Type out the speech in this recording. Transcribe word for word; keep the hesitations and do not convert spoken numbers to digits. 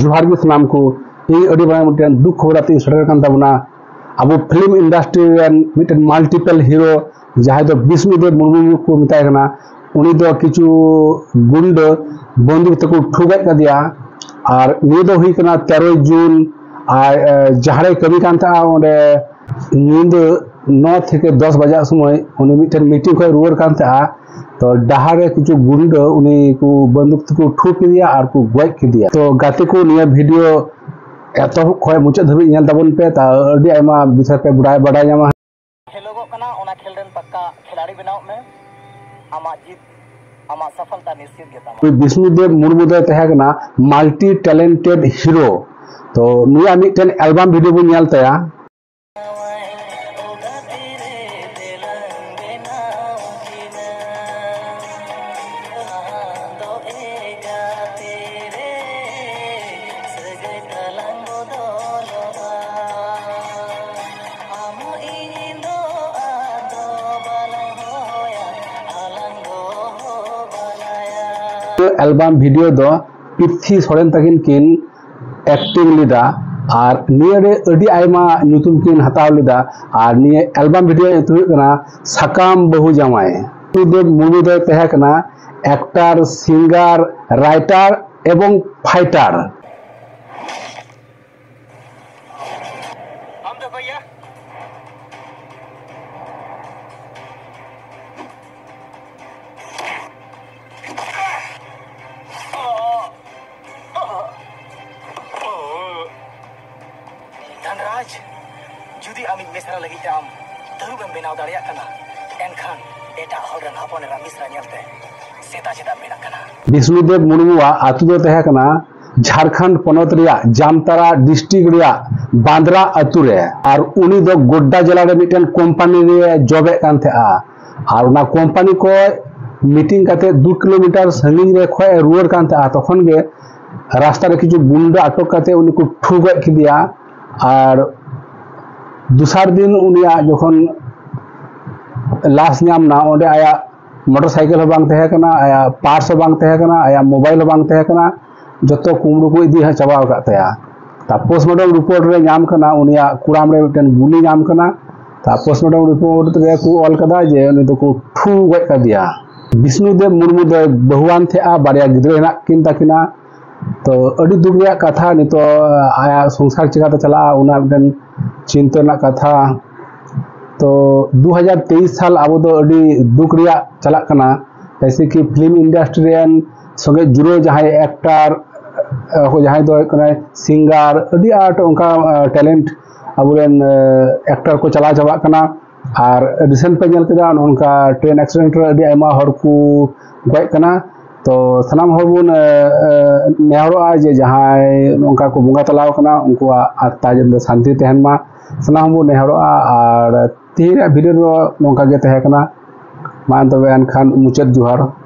जोहार गे साम को दुख होड़ा तीन सेटेर अब फिल्म इंडस्ट्री मिट्टे माल्टीपल हिरो जहां तो बिष्णु देव मुर्मू को मताय किचु गुंड बंदूक तक ठुगे और निये तेरह जून जहां कमी नींद नौ थे दस बजे समय मिट्टे मीटिंग खन रुआर तो डाहारे कुछ गुंड उन्हीं को बंदूक तक ठूक और को गज के तो गाते को निया भिडियो एतब खय मुचाद धाबी नेल ताबन पे ता अडी आयमा बिसर पे बुढ़ाई बड़ा जामा खेलोगो कना ओना खेल रन पक्का खिलाड़ी बनाओ में आमा जीत आमा सफलता निश्चित गेता कोई बिष्णु देव मुर्मू दे तहे कना मल्टी टैलेंटेड हीरो तो निया मिटन एल्बम वीडियो बु नेल तया एल्बम वीडियो दो पृथ्वी सोरेन तकिन किन एक्टिंग लिदा और निये अडी आयमा नुतुम किन हताव लिदा और निये एल्बम वीडियो इतुय कना सकाम बहु जमाए देव मुर्मू दो तहे कना एक्टर सिंगर राइटर एवं फाइटर हम तो भैया धनराज जुदी आमी मिश्रा लगी आम तरू बम बिनाव दाड़िया कना एनखान एटा होरन हापोन रा मिश्रा नेलते सेता सेता मेना कना बिष्णु देव मुर्मुवा आतु दो तहे कना झारखंड पनत रिया जामतारा डिस्ट्रिक्ट रिया बांद्रा आतु रे और उनी दो गोड्डा जिला रे मिटन कंपनी रे जॉब कान थे आ और ना कंपनी को मीटिंग काते दो किलोमीटर संगीन रे खय रुअर कान थे आ तखन गे रास्ता रे किछु गुंडा अटक काते उनको ठुग के दिया और दूसर दिन उनिया जखन लाश नाम ना ओंडे आया मोटरसाइकिल हो बांग तहे कना आया पार्स हो बांग तहे कना आया मोबाइल हो बांग तहे कना जतो कुमड़ू को इदी हा चबाव का तया ता पोस्टमार्टम रिपोर्ट रे नाम कना उनिया कुराम रे मिटन गुली नाम कना ता पोस्टमार्टम रिपोर्ट रे को ऑल कदा जे उन तो को ठू गय का दिया बिष्णु देव मुर्मू दे बहुवान थे आ बारिया गिद्रे ना किन तकिना तो अड़ी दुख रहा कथा नितो आया संसार चिकाता चला उना मिटन चिंतना कथा तो दो हज़ार तेईस साल अब दो अड़ी दुख रहा चला कना जैसे कि फिल्म इंडस्ट्री संगे जुड़ो जहाँ एक्टर जहाँ दो सिंगर अड़ी आर्ट उनका टैलेंट अब एक्टर को चला चाबा कना और रिसेंट पे नल केदा उनका ट्रेन एक्सीडेंट रे अड़ी आयमा हर को गय कना तो सनाम हरबुन नेहरोआ जे जहां उनका को बुंगा तलाव कना उनको आत्ता जंद शांति तहनमा सनाम हरबुन नेहरोआ और तेरा वीडियो उनका गे तहे कना मान तबे अनखान मुचद जोहार।